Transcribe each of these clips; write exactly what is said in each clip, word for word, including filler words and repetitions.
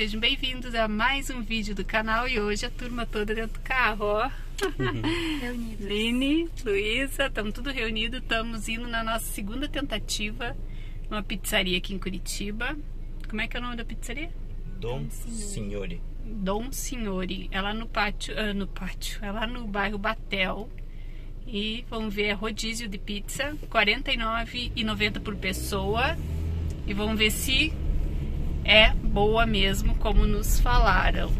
sejam bem-vindos a mais um vídeo do canal. E hoje a turma toda dentro do carro, ó. Uhum. Lini, Luíza, estamos tudo reunido. Estamos indo na nossa segunda tentativa numa pizzaria aqui em Curitiba. Como é que é o nome da pizzaria? Dom Signore. Dom Signore. É lá no pátio, ah, no pátio, é lá no bairro Batel. E vamos ver, rodízio de pizza, quarenta e nove reais e noventa centavos por pessoa. E vamos ver se é boa mesmo, como nos falaram.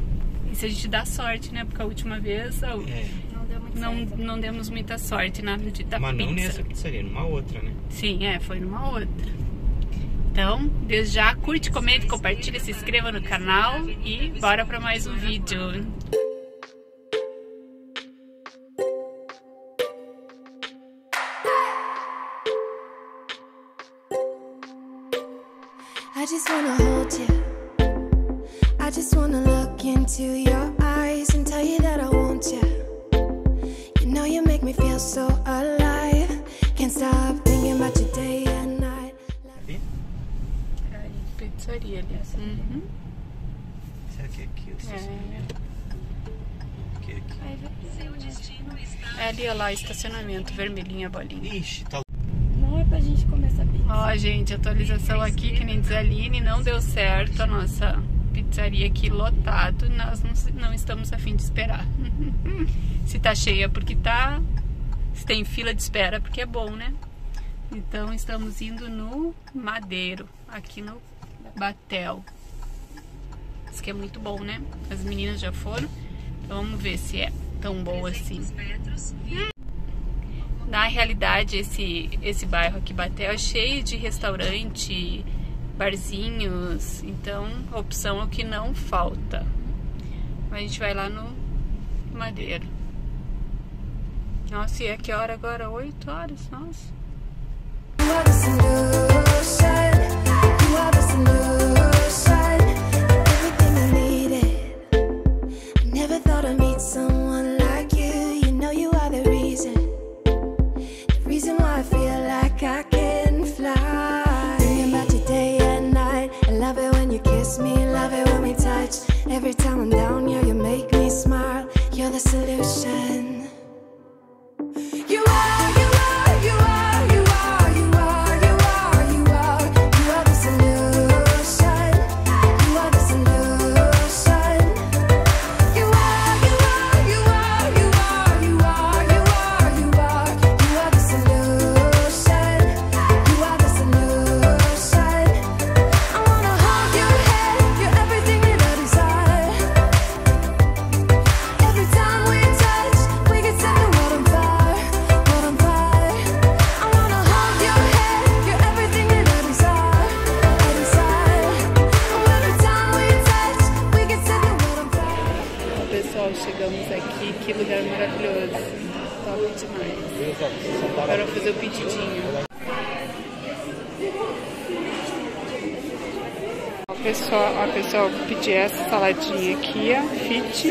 E se a gente dá sorte, né? Porque a última vez a... é. não, deu muito não, não demos muita sorte na de, da Mas pizza. Mas não nessa pizzaria, numa outra, né? Sim, é, foi numa outra. Então, desde já, curte, comente, compartilha, se inscreva no canal e bora para mais um vídeo. I just wanna hold you. I just wanna look into your eyes and tell you that I want you. You know you make me feel so alive. Can't stop thinking about you day and night. Ai, pizzaria ali. Uhum. Será que é aqui o estacionamento? Aqui, aqui. É ali, olha lá, estacionamento, vermelhinha, bolinha. Ixi, tá. Pra gente começar a pizza. Ó, gente, atualização aqui, que nem diz a Aline, não deu certo a nossa pizzaria aqui lotado. Nós não, não estamos a fim de esperar. Se tá cheia porque tá. Se tem fila de espera porque é bom, né? Então estamos indo no Madero, aqui no Batel. Isso que é muito bom, né? As meninas já foram. Então vamos ver se é tão boa assim. Na realidade, esse, esse bairro aqui, Batel, é cheio de restaurante, barzinhos, então a opção é o que não falta. Mas a gente vai lá no Madeira. Nossa, e é que hora agora? oito horas? Nossa. Agora eu vou fazer o pedidinho. Ó, pessoal, ó, pessoal, eu pedi essa saladinha aqui, ó, fit.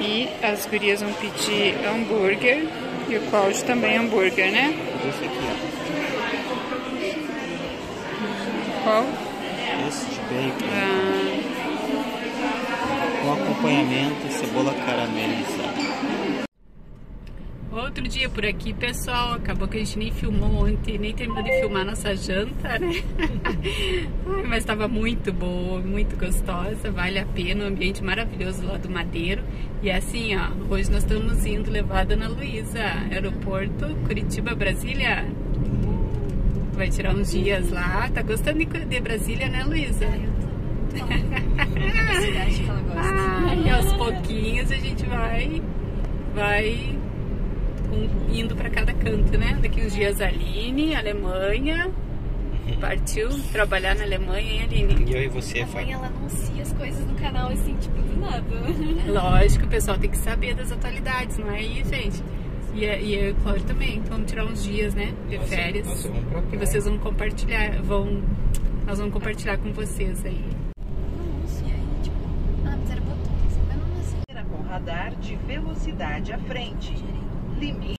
E as gurias vão pedir hambúrguer. E o Cláudio também é hambúrguer, né? Esse aqui, ó. Qual? Esse de bacon. Ah. Com acompanhamento, cebola caramelizada. Outro dia por aqui, pessoal. Acabou que a gente nem filmou ontem, nem terminou de filmar nossa janta, né? Mas estava muito boa, muito gostosa. Vale a pena, um ambiente maravilhoso lá do Madeiro. E assim, ó, hoje nós estamos indo levar a Dona Luíza, aeroporto Curitiba, Brasília. Vai tirar uns dias lá. Tá gostando de Brasília, né, Luíza? Cidade que ela gosta. Ah, e aos pouquinhos a gente vai vai um, indo para cada canto, né? Daqui uns dias a Aline, Alemanha, partiu trabalhar na Alemanha, hein, Aline? E eu e você, Fábio? Ela anuncia as coisas no canal assim, tipo, do nada. Lógico, o pessoal tem que saber das atualidades, não é aí, gente? E, e eu e o Cláudio também, então vamos tirar uns dias, né? De nossa, férias. Nossa, vamos pra cá. E vocês vão compartilhar, vão, nós vamos compartilhar com vocês aí. Radar de velocidade à frente. Limite.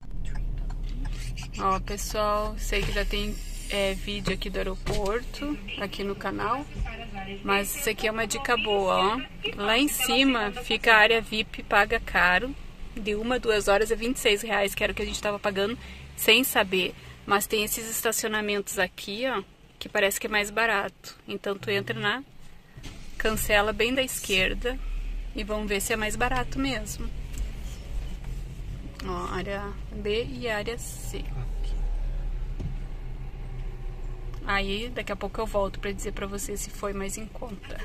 Ó, pessoal, sei que já tem é, vídeo aqui do aeroporto, aqui no canal, mas isso aqui é uma dica boa, ó. Lá em cima fica a área V I P, paga caro, de uma a duas horas é vinte e seis reais, que era o que a gente estava pagando sem saber. Mas tem esses estacionamentos aqui, ó, que parece que é mais barato. Então tu entra na cancela bem da esquerda e vamos ver se é mais barato mesmo. Ó, área B e área C. Aí daqui a pouco eu volto pra dizer pra você se foi mais em conta.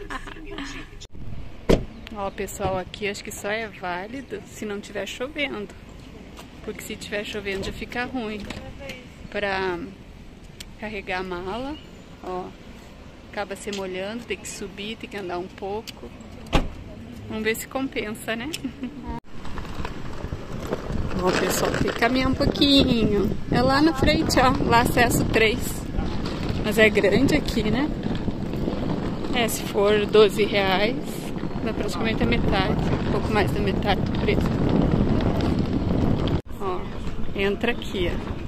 Ó, pessoal, aqui acho que só é válido se não tiver chovendo. Porque se tiver chovendo já fica ruim pra carregar a mala, ó. Acaba se molhando, tem que subir, tem que andar um pouco. Vamos ver se compensa, né? Ó, pessoal, tem que caminhar um pouquinho. É lá na frente, ó. Lá acesso três. Mas é grande aqui, né? É, se for doze reais, dá praticamente a metade. Um pouco mais da metade do preço. Ó, entra aqui, ó.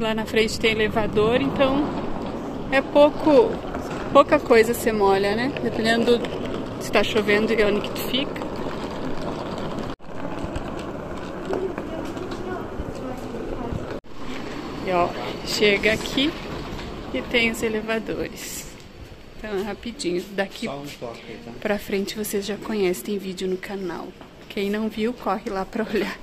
Lá na frente tem elevador, então é pouco, pouca coisa se molha, né? Dependendo se tá chovendo e onde que tu fica. E ó, chega aqui e tem os elevadores. Então é rapidinho. Daqui pra frente vocês já conhecem, tem vídeo no canal. Quem não viu, corre lá pra olhar.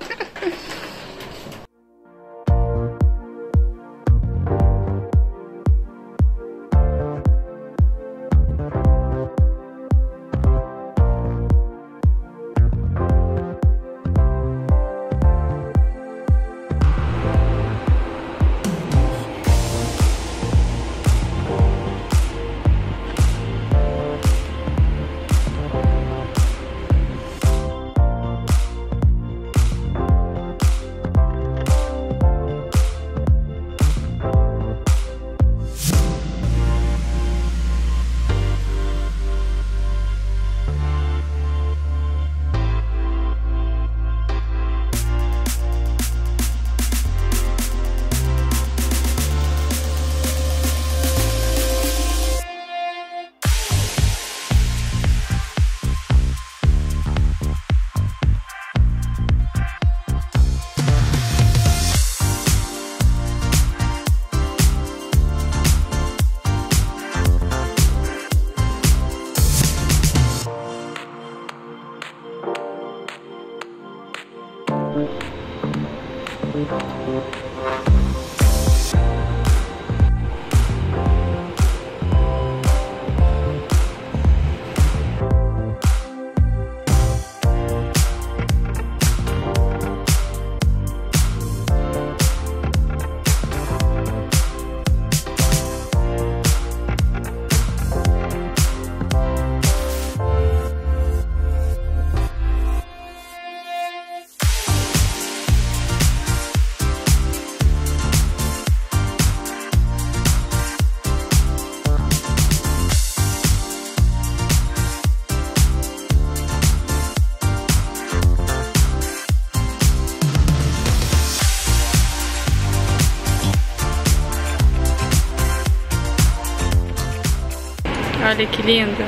Olha que linda,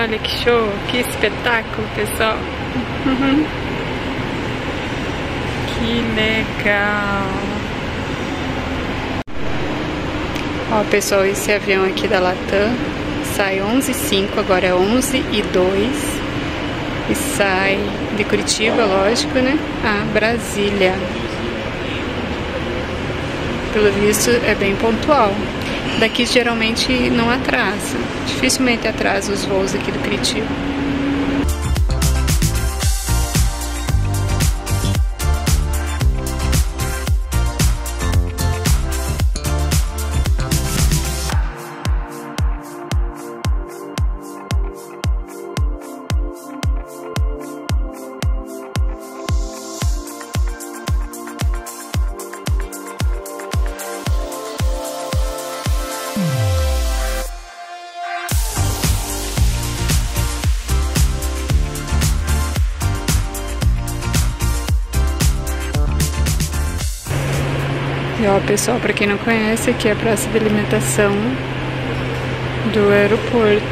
olha que show, que espetáculo, pessoal. Uhum. Que legal. Ó, pessoal, esse avião aqui da Latam sai onze e cinco, agora é onze e dois, e sai de Curitiba, lógico, né, a Brasília. Pelo visto é bem pontual. Daqui geralmente não atrasa, dificilmente atrasa os voos aqui do Curitiba. pessoal, para quem não conhece, aqui é a praça de alimentação do aeroporto.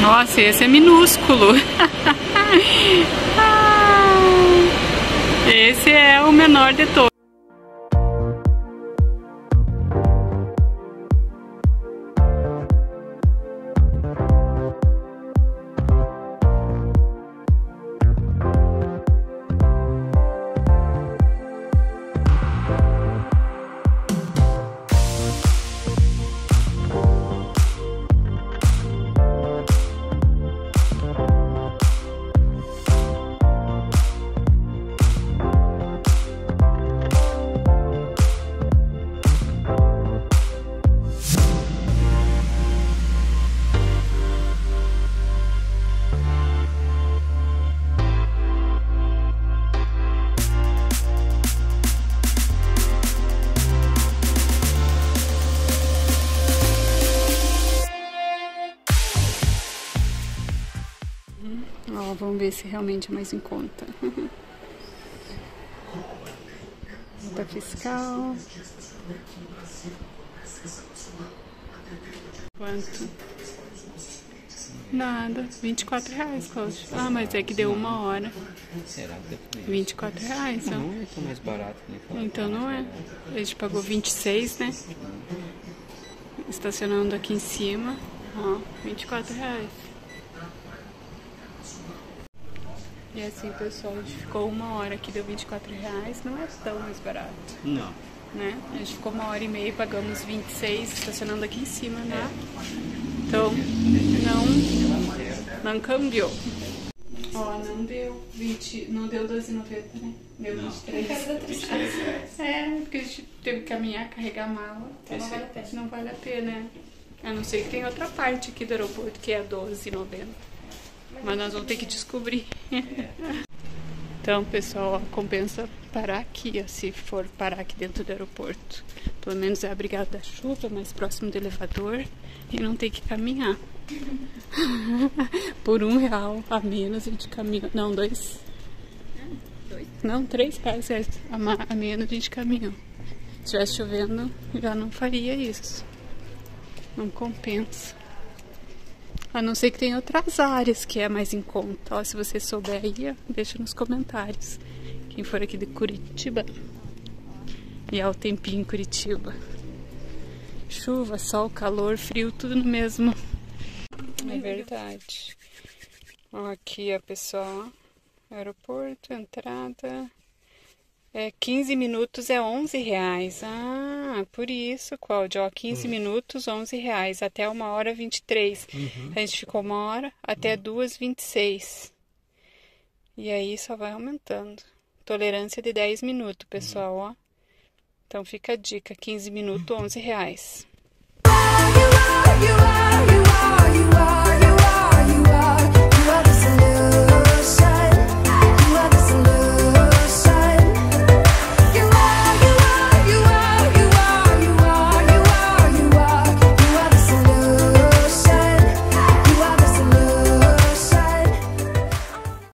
Nossa, esse é minúsculo. Esse é o menor de todos. Oh, vamos ver se realmente é mais em conta. Nota fiscal. Quanto? Nada. vinte e quatro reais, Cláudio. Ah, mas é que deu uma hora. Será que vinte e quatro reais, não? Não é tão mais barato. Então não é. A gente pagou vinte e seis, né? Estacionando aqui em cima. Ó, vinte e quatro reais. E assim, pessoal, a gente ficou uma hora aqui, deu vinte e quatro reais, não é tão mais barato. Não. Né? A gente ficou uma hora e meia, pagamos vinte e seis, estacionando aqui em cima, né? Então, não, não cambiou. Ó, não deu vinte, não deu doze e noventa, né? Deu vinte e três. vinte e três reais. É, porque a gente teve que caminhar, carregar a mala, então não vale a pena. Não vale a pena, né? A não ser que tem outra parte aqui do aeroporto que é doze e noventa. Mas nós vamos ter que descobrir. É. Então, pessoal, compensa parar aqui, ó, se for parar aqui dentro do aeroporto. Pelo menos é abrigado da chuva, mais próximo do elevador e não tem que caminhar. Por um real a menos a gente caminha. Não, dois. dois. Não, três reais a, a menos a gente caminha. Se estivesse chovendo, já não faria isso. Não compensa. A não ser que tem outras áreas que é mais em conta. Ó, se você souber aí, deixa nos comentários. Quem for aqui de Curitiba. E é o tempinho em Curitiba. Chuva, sol, calor, frio, tudo no mesmo. É verdade. Ó, aqui é, pessoal. Aeroporto, entrada. É, quinze minutos é onze reais. Ah, por isso, Cláudio. Ó, quinze minutos, onze reais. Até uma hora, vinte e três. Uhum. A gente ficou uma hora, até duas, vinte e seis. E aí só vai aumentando. Tolerância de dez minutos, pessoal. Ó. Então fica a dica. quinze minutos, onze reais.